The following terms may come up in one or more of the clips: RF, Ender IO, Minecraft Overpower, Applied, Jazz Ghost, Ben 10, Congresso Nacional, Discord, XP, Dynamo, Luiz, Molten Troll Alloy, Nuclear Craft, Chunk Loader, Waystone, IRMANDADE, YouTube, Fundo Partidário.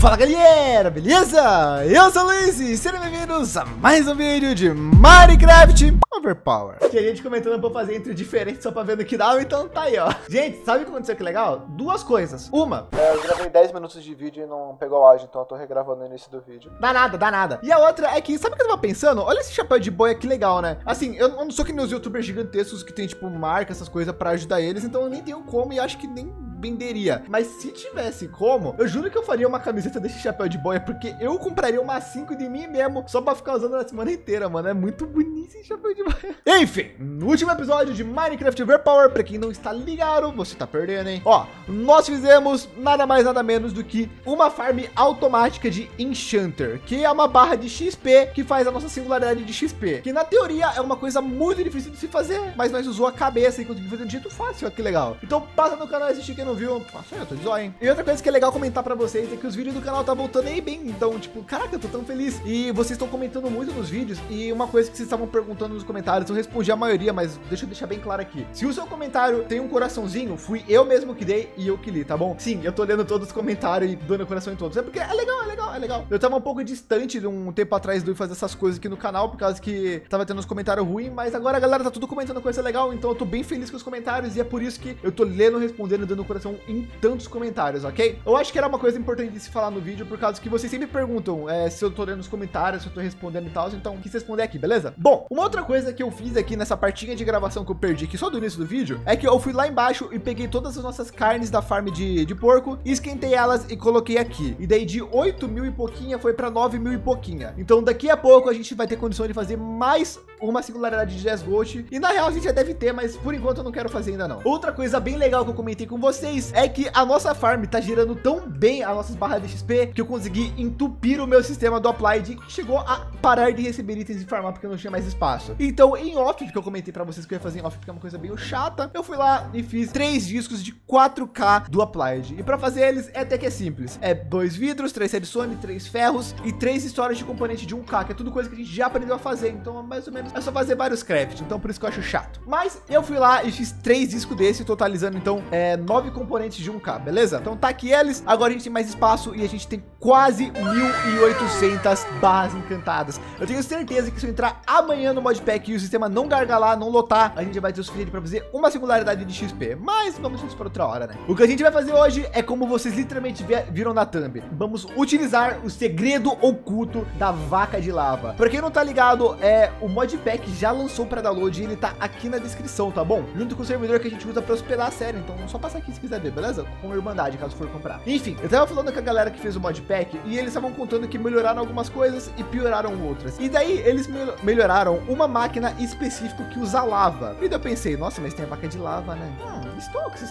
Fala galera, beleza? Eu sou o Luiz e sejam bem-vindos a mais um vídeo de Minecraft Overpower. Tinha gente comentando pra fazer entre diferentes só pra ver no que dá, então tá aí, ó. Gente, sabe o que aconteceu que legal? Duas coisas. Uma, eu gravei 10 minutos de vídeo e não pegou áudio, então eu tô regravando no início do vídeo. Dá nada, dá nada. E a outra é que, sabe o que eu tava pensando? Olha esse chapéu de boia que legal, né? Assim, eu não sou que nem os youtubers gigantescos que tem, tipo, marca, essas coisas pra ajudar eles, então eu nem tenho como e acho que nem venderia, mas se tivesse como, eu juro que eu faria uma camiseta desse chapéu de boia, porque eu compraria umas 5 de mim mesmo, só pra ficar usando a semana inteira, mano, é muito bonito esse chapéu de boia. Enfim, no último episódio de Minecraft Overpower, pra quem não está ligado, você tá perdendo, hein? Ó, nós fizemos nada mais nada menos do que uma farm automática de Enchanter, que é uma barra de XP, que faz a nossa singularidade de XP, que na teoria é uma coisa muito difícil de se fazer, mas nós usou a cabeça e conseguimos fazer de jeito fácil, ó, que legal. Então passa no canal e assiste quem não viu, passa aí, eu tô de zóio, hein? E outra coisa que é legal comentar pra vocês é que os vídeos do canal tá voltando aí bem, então, tipo, caraca, eu tô tão feliz. E vocês estão comentando muito nos vídeos, e uma coisa que vocês estavam perguntando nos comentários, eu respondi a maioria, mas deixa eu deixar bem claro aqui. Se o seu comentário tem um coraçãozinho, fui eu mesmo que dei e eu que li, tá bom? Sim, eu tô lendo todos os comentários e dando coração em todos, é porque é legal, é legal, é legal. Eu tava um pouco distante de um tempo atrás de eu fazer essas coisas aqui no canal, por causa que tava tendo uns comentários ruins, mas agora a galera tá tudo comentando coisa legal, então eu tô bem feliz com os comentários, e é por isso que eu tô lendo, respondendo, dando coração em tantos comentários, ok? Eu acho que era uma coisa importante de se falar no vídeo, por causa que vocês sempre perguntam se eu tô lendo os comentários, se eu tô respondendo e tal, então quis responder aqui, beleza? Bom, uma outra coisa que eu fiz aqui nessa partinha de gravação que eu perdi, que só do início do vídeo, é que eu fui lá embaixo e peguei todas as nossas carnes da farm de porco, esquentei elas e coloquei aqui, e daí de 8 mil e pouquinha foi pra 9 mil e pouquinha, então daqui a pouco a gente vai ter condição de fazer mais uma singularidade de Jazz Ghost, e na real a gente já deve ter, mas por enquanto eu não quero fazer ainda não. Outra coisa bem legal que eu comentei com vocês é que a nossa farm tá girando tão bem as nossas barras de XP que eu consegui entupir o meu sistema do Applied, que chegou a parar de receber itens e farmar porque eu não tinha mais espaço. Então em off, que eu comentei pra vocês que eu ia fazer em off porque é uma coisa bem chata, eu fui lá e fiz 3 discos de 4K do Applied, e pra fazer eles é até que é simples, é 2 vidros, 3 redstone, 3 ferros e 3 storage de componente de 1K, que é tudo coisa que a gente já aprendeu a fazer, então mais ou menos é só fazer vários crafts, então por isso que eu acho chato. Mas eu fui lá e fiz 3 discos desse, totalizando então 9 componentes de 1K, beleza? Então tá aqui eles, agora a gente tem mais espaço e a gente tem quase 1.800 barras encantadas. Eu tenho certeza que se eu entrar amanhã no modpack e o sistema não gargalar, não lotar, a gente já vai ter o suficiente para fazer uma singularidade de XP, mas vamos isso para outra hora, né? O que a gente vai fazer hoje é como vocês literalmente viram na thumb, vamos utilizar o segredo oculto da vaca de lava. Para quem não tá ligado, o modpack já lançou para download e ele tá aqui na descrição, tá bom? Junto com o servidor que a gente usa para hospedar a série, então só passar aqui se quiser ver, beleza? Com IRMANDADE, caso for comprar. Enfim, eu tava falando com a galera que fez o modpack e eles estavam contando que melhoraram algumas coisas e pioraram outras. E daí eles melhoraram uma máquina específica que usa lava. E daí eu pensei, nossa, mas tem a vaca de lava, né? Stocks.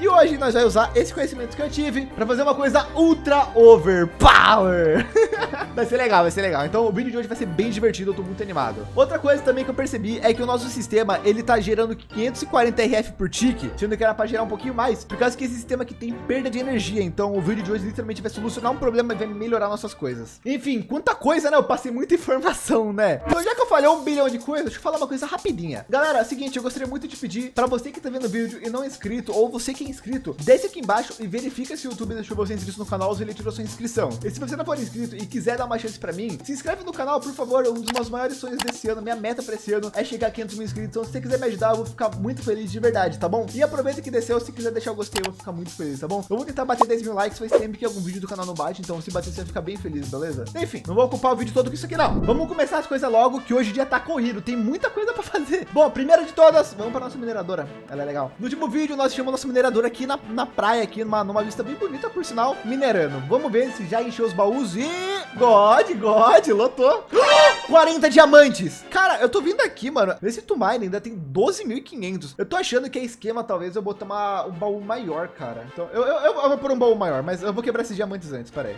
E hoje nós vamos usar esse conhecimento que eu tive para fazer uma coisa ultra overpower. Vai ser legal, vai ser legal. Então o vídeo de hoje vai ser bem divertido, eu tô muito animado. Outra coisa também que eu percebi é que o nosso sistema, ele tá gerando 540 RF por tique, sendo que era para gerar um pouquinho mais, por causa que esse sistema aqui tem perda de energia, então o vídeo de hoje literalmente vai solucionar um problema e vai melhorar nossas coisas. Enfim, quanta coisa, né? Eu passei muita informação, né? Então já que eu falei 1 bilhão de coisas, deixa eu falar uma coisa rapidinha. Galera, é o seguinte, eu gostaria muito de pedir para você que tá vendo o vídeo e não é inscrito, ou você que é inscrito, desce aqui embaixo e verifica se o YouTube deixou você inscrito no canal ou se ele tirou sua inscrição. E se você não for inscrito e quiser dar uma chance pra mim, se inscreve no canal, por favor, é um dos meus maiores sonhos desse ano, minha meta pra esse ano é chegar a 500 mil inscritos, então se você quiser me ajudar, eu vou ficar muito feliz de verdade, tá bom? E aproveita que desceu, se quiser deixar o gostei, eu vou ficar muito feliz, tá bom? Eu vou tentar bater 10 mil likes, faz tempo que algum vídeo do canal não bate, então se bater, você vai ficar bem feliz, beleza? Enfim, não vou ocupar o vídeo todo com isso aqui não. Vamos começar as coisas logo, que hoje o dia tá corrido, tem muita coisa pra fazer. Bom, primeira de todas, vamos pra nossa mineradora, ela é legal. No último vídeo, nós chamamos nossa mineradora aqui na praia, aqui numa vista bem bonita, por sinal, minerando. Vamos ver se já encheu os baús e... God, lotou. 40 diamantes. Cara, eu tô vindo aqui, mano, nesse to mine ainda tem 12.500. Eu tô achando que é esquema, talvez, eu botar um baú maior, cara. Então, eu vou pôr um baú maior, mas eu vou quebrar esses diamantes antes, peraí.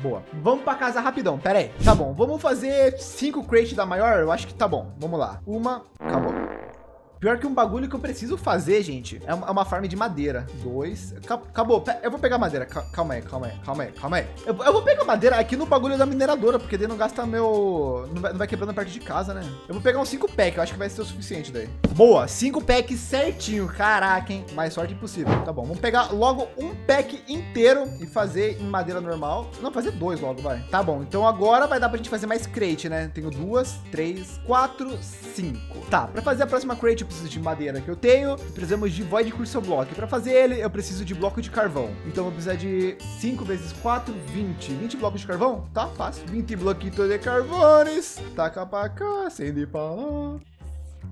Boa. Vamos pra casa rapidão, pera aí. Tá bom, vamos fazer 5 crates da maior? Eu acho que tá bom, vamos lá. Uma, acabou. Pior que um bagulho que eu preciso fazer, gente, é uma farm de madeira. Dois. Acabou. Eu vou pegar madeira. Calma aí, calma aí, calma aí, calma aí. Eu vou pegar madeira aqui no bagulho da mineradora, porque daí não gasta meu... Não vai quebrando a parte de casa, né? Eu vou pegar uns 5 packs. Eu acho que vai ser o suficiente daí. Boa. 5 packs certinho. Caraca, hein? Mais sorte impossível. Tá bom. Vamos pegar logo um pack inteiro e fazer em madeira normal. Não, fazer dois logo, vai. Tá bom. Então agora vai dar pra gente fazer mais crate, né? Tenho 2, 3, 4, 5. Tá. Pra fazer a próxima crate, eu preciso de madeira que eu tenho. Precisamos de void crystal block. Pra fazer ele, eu preciso de bloco de carvão. Então eu vou precisar de 5 vezes 4, 20. 20 blocos de carvão? Tá fácil. 20 bloquitos de carvões. Taca pra cá, acende pra lá.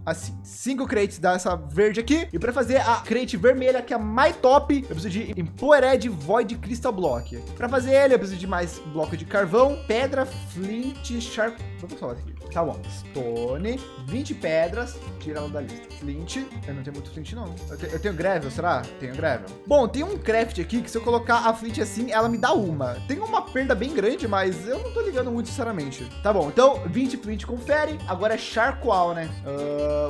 Assim, 5 crates dessa verde aqui. E pra fazer a crate vermelha, que é a mais top, eu preciso de Empowered Void Crystal Block. Pra fazer ele, eu preciso de mais bloco de carvão, pedra, flint, sharp... Vamos falar aqui. Tá bom. Stone, 20 pedras. Tira ela da lista. Flint. Eu não tenho muito flint, não. Eu tenho gravel, será? Tenho gravel. Bom, tem um craft aqui que se eu colocar a flint assim, ela me dá uma. Tem uma perda bem grande, mas eu não tô ligando muito, sinceramente. Tá bom, então 20 flint, confere. Agora é charcoal, né?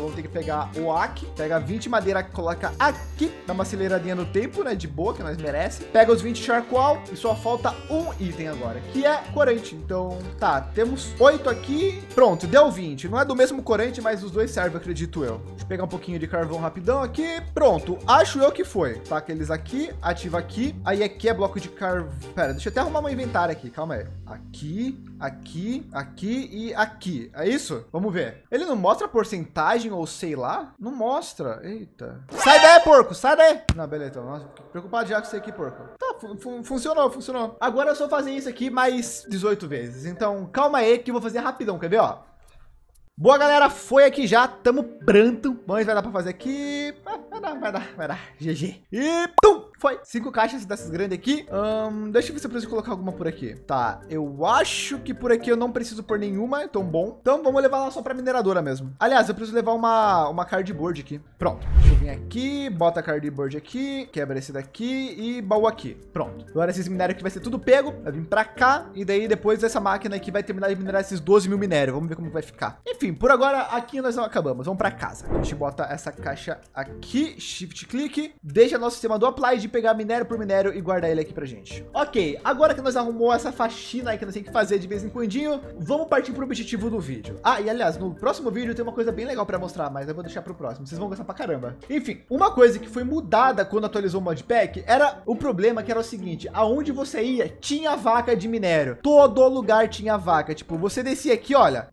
Vamos ter que pegar o ac, pega 20 madeira, coloca aqui, dá uma aceleradinha no tempo, né, de boa, que nós merece. Pega os 20 charcoal e só falta um item agora, que é corante. Então, tá, temos 8 aqui, pronto, deu 20. Não é do mesmo corante, mas os dois servem, acredito eu. Deixa eu pegar um pouquinho de carvão rapidão aqui, pronto, acho eu que foi. Taca eles aqui, ativa aqui, aí aqui é bloco de carvão. Pera, deixa eu até arrumar meu inventário aqui, calma aí. Aqui, aqui, aqui e aqui, é isso? Vamos ver. Ele não mostra a porcentagem? Ou sei lá, não mostra. Eita, sai daí, porco, sai daí. Não, beleza, então, nossa, preocupado já com isso aqui, porco. Tá, funcionou. Agora eu só fazer isso aqui mais 18 vezes. Então, calma aí que eu vou fazer rapidão, quer ver, ó. Boa, galera, foi aqui já, tamo pronto. Mas vai dar pra fazer aqui. Vai dar, GG. E pum, foi, 5 caixas dessas grandes aqui. Deixa eu ver se eu preciso colocar alguma por aqui. Tá, eu acho que por aqui eu não preciso por nenhuma, então bom. Então vamos levar lá só pra mineradora mesmo. Aliás, eu preciso levar uma cardboard aqui. Pronto, deixa eu vir aqui, bota a cardboard aqui, quebra esse daqui e baú aqui, pronto. Agora esses minérios aqui vai ser tudo pego, vai vir pra cá. E daí depois essa máquina aqui vai terminar de minerar esses 12.000 minérios, vamos ver como vai ficar. Enfim, por agora aqui nós não acabamos, vamos pra casa. A gente bota essa caixa aqui, shift clique, deixa nosso sistema do Applied pegar minério por minério e guardar ele aqui pra gente. Ok, agora que nós arrumou essa faxina aí que nós temos que fazer de vez em quando, vamos partir pro objetivo do vídeo. Ah, e aliás, no próximo vídeo tem uma coisa bem legal pra mostrar, mas eu vou deixar pro próximo, vocês vão gostar pra caramba. Enfim, uma coisa que foi mudada quando atualizou o modpack era o problema que era o seguinte, aonde você ia tinha vaca de minério, todo lugar tinha vaca, tipo, você descia aqui, olha,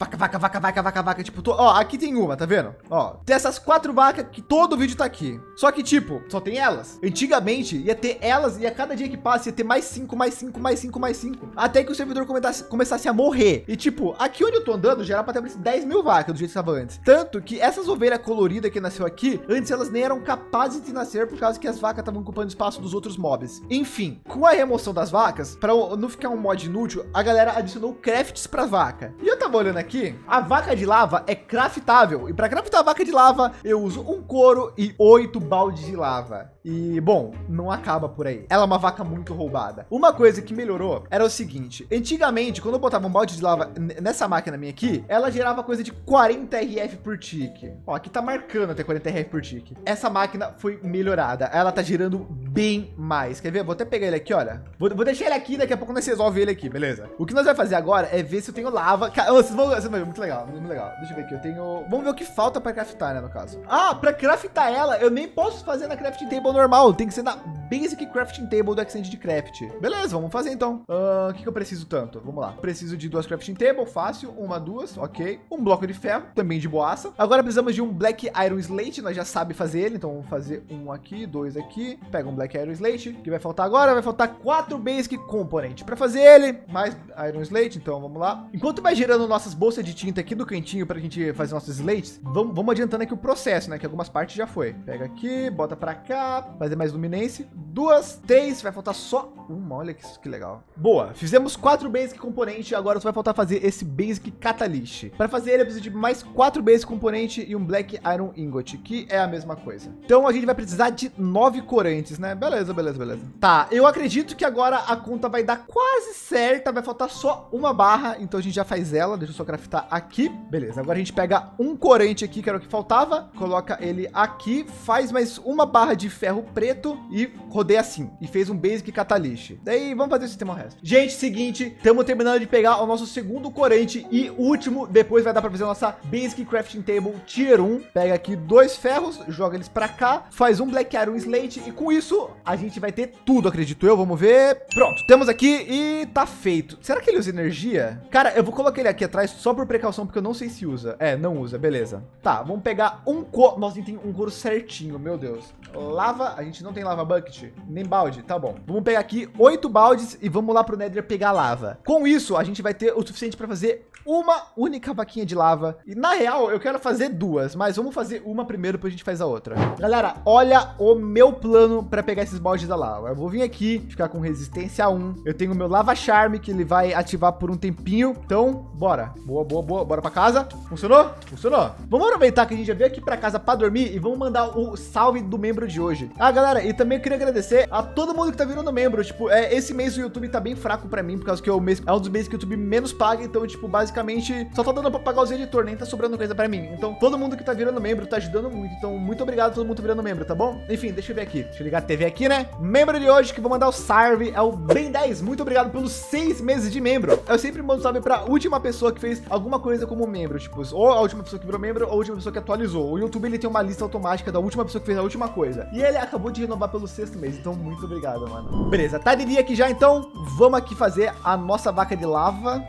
vaca, tipo, ó, aqui tem uma, tá vendo? Ó, tem essas 4 vacas que todo vídeo tá aqui. Só que, tipo, só tem elas. Antigamente, ia ter elas e a cada dia que passa ia ter mais 5, mais 5, mais 5, mais 5. Até que o servidor começasse a morrer. E, tipo, aqui onde eu tô andando, já era pra ter 10.000 vacas do jeito que tava antes. Tanto que essas ovelhas coloridas que nasceu aqui, antes elas nem eram capazes de nascer por causa que as vacas estavam ocupando espaço dos outros mobs. Enfim, com a remoção das vacas, pra não ficar um mod inútil, a galera adicionou crafts pra vaca. E eu tava olhando aqui, a vaca de lava é craftável. E para craftar a vaca de lava, eu uso um couro e 8 baldes de lava. E, bom, não acaba por aí. Ela é uma vaca muito roubada. Uma coisa que melhorou era o seguinte. Antigamente, quando eu botava um balde de lava nessa máquina minha aqui, ela gerava coisa de 40 RF por tique. Ó, aqui tá marcando até 40 RF por tique. Essa máquina foi melhorada. Ela tá gerando bem mais. Quer ver? Vou até pegar ele aqui, olha. Vou deixar ele aqui, daqui a pouco nós resolve ele aqui, beleza? O que nós vamos fazer agora é ver se eu tenho lava. Vocês vão ver, muito legal, muito legal. Deixa eu ver aqui, eu tenho... Vamos ver o que falta pra craftar, né, no caso. Ah, pra craftar ela, eu nem posso fazer na crafting table normal, tem que ser na Basic Crafting Table do Extend de Craft. Beleza, vamos fazer então. O que eu preciso tanto? Vamos lá. Preciso de 2 Crafting Table, fácil. 1, 2, ok. Um bloco de ferro, também de boaça. Agora precisamos de um Black Iron Slate, nós já sabemos fazer ele, então vamos fazer um aqui, 2 aqui. Pega um Black Iron Slate, que vai faltar agora, vai faltar 4 Basic Component. Pra fazer ele, mais Iron Slate, então vamos lá. Enquanto vai gerando nossas bolsas de tinta aqui do cantinho pra gente fazer nossos slates, vamos adiantando aqui o processo, né, que algumas partes já foi. Pega aqui, bota pra cá. lá, fazer mais luminense. 2, 3, vai faltar só uma, olha que legal. Boa, fizemos 4 basic componente, agora só vai faltar fazer esse basic catalyst. Para fazer ele eu preciso de mais 4 basic componente e um black iron ingot, que é a mesma coisa. Então a gente vai precisar de 9 corantes, né? Beleza, beleza, beleza. Tá, eu acredito que agora a conta vai dar quase certa, vai faltar só uma barra, então a gente já faz ela, deixa eu só craftar aqui. Beleza, agora a gente pega um corante aqui, que era o que faltava, coloca ele aqui, faz mais uma barra de ferro preto e rodeia assim, e fez um basic catalyst. Daí vamos fazer o sistema ao resto. Gente, seguinte, estamos terminando de pegar o nosso segundo corante e último, depois vai dar para fazer a nossa basic crafting table tier 1. Pega aqui 2 ferros, joga eles para cá, faz um black iron slate e com isso a gente vai ter tudo, acredito eu, vamos ver. Pronto, temos aqui e tá feito. Será que ele usa energia? Cara, eu vou colocar ele aqui atrás só por precaução, porque eu não sei se usa. É, não usa, beleza. Tá, vamos pegar um couro. Nossa, a gente tem um couro certinho, meu Deus. Lava, a gente não tem lava bucket, nem balde, tá bom. Vamos pegar aqui 8 baldes e vamos lá pro Nether pegar lava. Com isso, a gente vai ter o suficiente para fazer uma única vaquinha de lava. E na real, eu quero fazer 2, mas vamos fazer uma primeiro, depois a gente faz a outra. Galera, olha o meu plano para pegar esses baldes da lava. Eu vou vir aqui, ficar com resistência 1. Eu tenho o meu lava charme, que ele vai ativar por um tempinho. Então, bora. Boa, boa, boa. Bora para casa. Funcionou? Funcionou. Vamos aproveitar que a gente já veio aqui para casa para dormir e vamos mandar o salve do membro de hoje. Ah, galera, e também eu queria agradecer a todo mundo que tá virando membro. Tipo, esse mês o YouTube tá bem fraco para mim, por causa que é um dos meses que o YouTube menos paga. Então, tipo, basicamente, só tá dando para pagar os editores, nem tá sobrando coisa para mim. Então, todo mundo que tá virando membro tá ajudando muito. Então, muito obrigado a todo mundo que tá virando membro, tá bom? Enfim, deixa eu ver aqui. Deixa eu ligar a TV aqui, né? Membro de hoje que vou mandar o salve é o Ben 10. Muito obrigado pelos 6 meses de membro. Eu sempre mando salve para a última pessoa que fez alguma coisa como membro, tipo, ou a última pessoa que virou membro ou a última pessoa que atualizou. O YouTube, ele tem uma lista automática da última pessoa que fez a última coisa. E ele acabou de renovar pelo 6º mês, então muito obrigado, mano. Beleza, tá de dia aqui já, então vamos aqui fazer a nossa vaca de lava.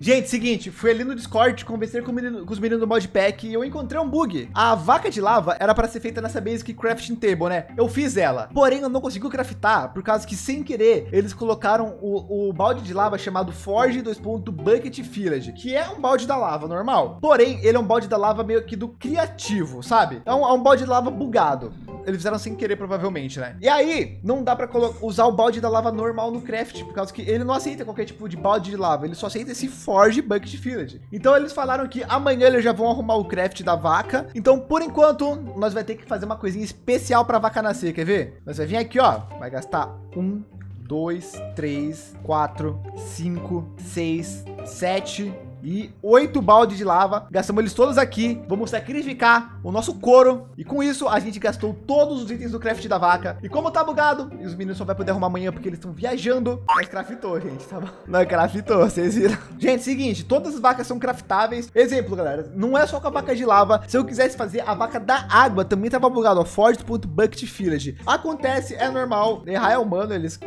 Gente, seguinte, fui ali no Discord, conversei com os meninos do modpack e eu encontrei um bug. A vaca de lava era para ser feita nessa basic crafting table, né? Eu fiz ela, porém eu não consegui craftar, por causa que sem querer, eles colocaram o balde de lava chamado Forge 2. Bucket Village, que é um balde da lava normal. Porém, ele é um balde da lava meio que do criativo, sabe? É um balde de lava bugado. Eles fizeram sem querer, provavelmente, né? E aí, não dá pra usar o balde da lava normal no craft, por causa que ele não aceita qualquer tipo de balde de lava, ele só aceita esse Forge Bucket Village. Então, eles falaram que amanhã eles já vão arrumar o craft da vaca. Então, por enquanto, nós vai ter que fazer uma coisinha especial pra vaca nascer, quer ver? Nós vai vir aqui, ó, vai gastar 1, 2, 3, 4, 5, 6, 7 e 8 baldes de lava. Gastamos eles todos aqui. Vamos sacrificar o nosso couro. E com isso, a gente gastou todos os itens do craft da vaca. E como tá bugado, e os meninos só vai poder arrumar amanhã porque eles estão viajando. Mas craftou, gente, tá bom? Não, craftou, vocês viram. Gente, seguinte, todas as vacas são craftáveis. Exemplo, galera, não é só com a vaca de lava. Se eu quisesse fazer a vaca da água, também tava bugado, ó. Forge.Bucket Village. Acontece, é normal. Errar é humano, eles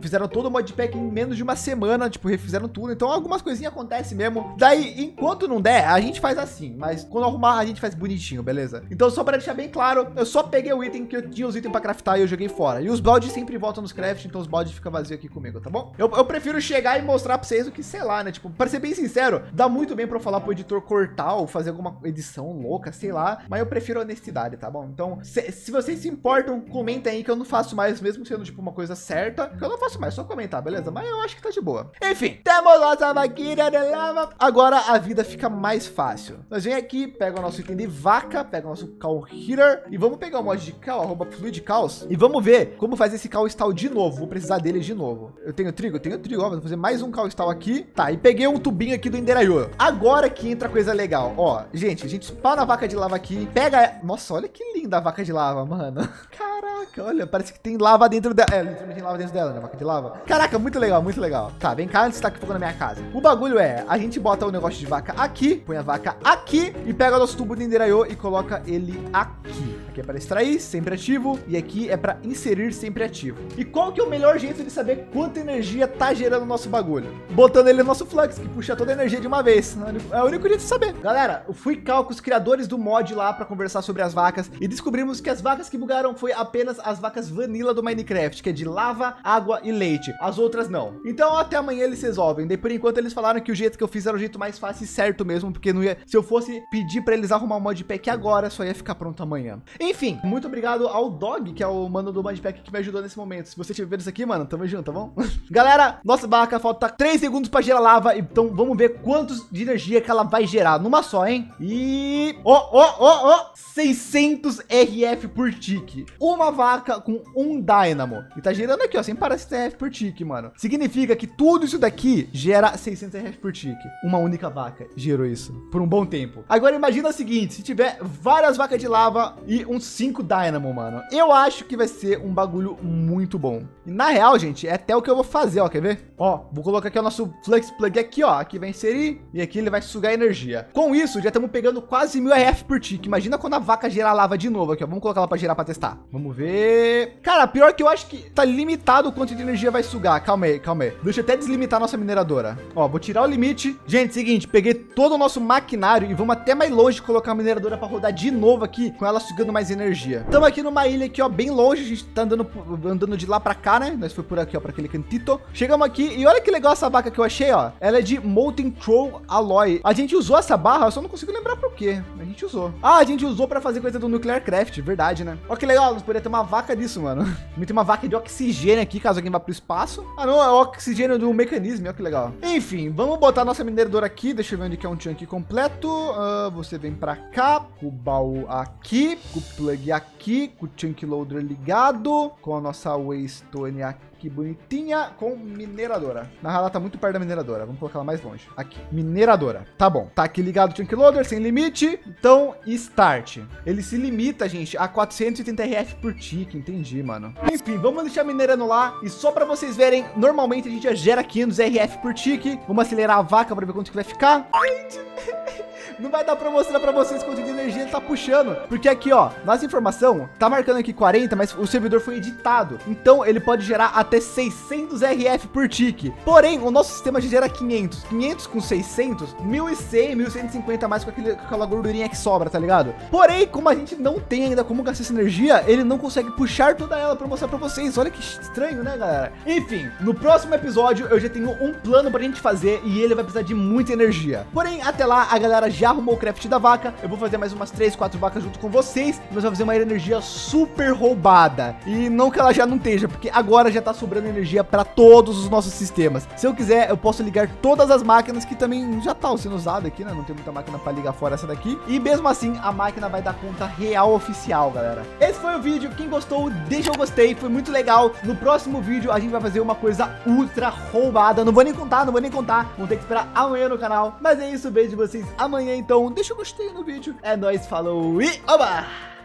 fizeram todo o modpack em menos de uma semana. Tipo, refizeram tudo. Então, algumas coisinhas acontecem mesmo. Daí, enquanto não der, a gente faz assim, mas quando arrumar, a gente faz bonitinho, beleza? Então, só para deixar bem claro, eu só peguei o item que eu tinha os itens para craftar e eu joguei fora. E os baldes sempre voltam nos crafts, então os baldes ficam vazios aqui comigo, tá bom? Eu prefiro chegar e mostrar para vocês o que, sei lá, né? Tipo, para ser bem sincero, dá muito bem para eu falar pro editor cortar ou fazer alguma edição louca, sei lá, mas eu prefiro honestidade, tá bom? Então, se vocês se importam, comentem aí que eu não faço mais, mesmo sendo, tipo, uma coisa certa, que eu não faço mais, só comentar, beleza? Mas eu acho que tá de boa. Enfim, temos nossa vaquinha de lava. Agora a vida fica mais fácil. Nós vem aqui, pega o nosso item de vaca, pega o nosso cow heater e vamos pegar o mod de cow, @fluidcows, e vamos ver como fazer esse cow stall de novo. Vou precisar dele de novo. Eu tenho trigo, ó, vou fazer mais um cow stall aqui. Tá, e peguei um tubinho aqui do Ender IO. Agora que entra coisa legal, ó, gente, a gente spawna a vaca de lava aqui, pega, nossa, olha que linda a vaca de lava, mano. Caraca, olha, parece que tem lava dentro dela, literalmente tem lava dentro dela, né, vaca de lava. Caraca, muito legal, muito legal. Tá, vem cá, antes tá aqui fogo na minha casa. O bagulho é, a gente bota o negócio de vaca aqui, põe a vaca aqui e pega o nosso tubo de Ender IO e coloca ele aqui. Aqui é para extrair, sempre ativo. E aqui é para inserir, sempre ativo. E qual que é o melhor jeito de saber quanta energia tá gerando o nosso bagulho? Botando ele no nosso flux, que puxa toda a energia de uma vez. É o único jeito de saber. Galera, eu fui cá com os criadores do mod lá para conversar sobre as vacas e descobrimos que as vacas que bugaram foi apenas as vacas vanilla do Minecraft, que é de lava, água e leite. As outras não. Então até amanhã eles resolvem. Daí por enquanto eles falaram que o jeito que eu fiz era o jeito mais fácil e certo mesmo, porque não ia, se eu fosse pedir para eles arrumar um modpack agora, só ia ficar pronto amanhã. Enfim, muito obrigado ao Dog, que é o mano do modpack que me ajudou nesse momento. Se você estiver vendo isso aqui, mano, tamo junto, tá bom? Galera, nossa vaca falta 3 segundos para gerar lava, então vamos ver quantos de energia que ela vai gerar numa só, hein? E... ó, 600 RF por tique. Uma vaca com um Dynamo. E tá girando aqui, ó, sem parar, 600 RF por tique, mano. Significa que tudo isso daqui gera 600 RF por tique. Uma única vaca gerou isso por um bom tempo. Agora imagina o seguinte, se tiver várias vacas de lava e uns 5 Dynamo, mano. Eu acho que vai ser um bagulho muito bom. E na real, gente, é até o que eu vou fazer, ó, quer ver? Ó, vou colocar aqui o nosso Flux Plug aqui, ó. Aqui vai inserir e aqui ele vai sugar energia. Com isso, já estamos pegando quase 1000 RF por tique. Imagina quando a vaca gerar lava de novo aqui, ó. Vamos colocar ela para gerar, para testar. Vamos ver. Cara, pior que eu acho que tá limitado o quanto de energia vai sugar. Calma aí, calma aí. Deixa eu até deslimitar a nossa mineradora. Ó, vou tirar o limite. Gente, seguinte, peguei todo o nosso maquinário e vamos até mais longe colocar a mineradora para rodar de novo aqui, com ela sugando mais energia. Estamos aqui numa ilha aqui, ó, bem longe. A gente tá andando de lá para cá, né? Nós foi por aqui, ó, para aquele cantito. Chegamos aqui e olha que legal essa vaca que eu achei, ó. Ela é de Molten Troll Alloy. A gente usou essa barra, eu só não consigo lembrar por quê. A gente usou. Ah, a gente usou para fazer coisa do Nuclear Craft, verdade, né? Ó, que legal, nós poderíamos ter uma vaca disso, mano. Tem uma vaca de oxigênio aqui, caso alguém vá pro espaço. Ah, não, é o oxigênio do mecanismo, ó, que legal. Enfim, vamos botar nossa mineradora aqui. Deixa eu ver onde que é um chunk completo. Você vem para cá, com o baú aqui, com o plug aqui, com o chunk loader ligado, com a nossa Waystone aqui. Que bonitinha, com mineradora. Na real, ela tá muito perto da mineradora. Vamos colocar ela mais longe. Aqui, mineradora. Tá bom. Tá aqui ligado o Chunk Loader, sem limite. Então, start. Ele se limita, gente, a 480 RF por tique. Entendi, mano. Enfim, vamos deixar minerando lá. E só pra vocês verem, normalmente a gente já gera 500 RF por tique. Vamos acelerar a vaca pra ver quanto que vai ficar. Não vai dar pra mostrar pra vocês quanto de energia ele tá puxando. Porque aqui, ó, nossa informação tá marcando aqui 40, mas o servidor foi editado. Então, ele pode gerar até 600 RF por tique. Porém, o nosso sistema já gera 500. 500 com 600, 1.100, 1.150 mais com aquela gordurinha que sobra, tá ligado? Porém, como a gente não tem ainda como gastar essa energia, ele não consegue puxar toda ela pra mostrar pra vocês. Olha que estranho, né, galera? Enfim, no próximo episódio, eu já tenho um plano pra gente fazer e ele vai precisar de muita energia. Porém, até lá, a galera já arrumou o craft da vaca. Eu vou fazer mais umas 3, 4 vacas junto com vocês. Nós vamos fazer uma energia super roubada. E não que ela já não esteja, porque agora já tá sobrando energia para todos os nossos sistemas. Se eu quiser, eu posso ligar todas as máquinas que também já tá sendo usada aqui, né? Não tem muita máquina para ligar fora essa daqui. E mesmo assim, a máquina vai dar conta real oficial, galera. Esse foi o vídeo. Quem gostou, deixa o gostei. Foi muito legal. No próximo vídeo, a gente vai fazer uma coisa ultra roubada. Não vou nem contar, não vou nem contar. Vão ter que esperar amanhã no canal. Mas é isso. Beijo de vocês amanhã, então. Deixa o gostei no vídeo. É nóis, falou e oba!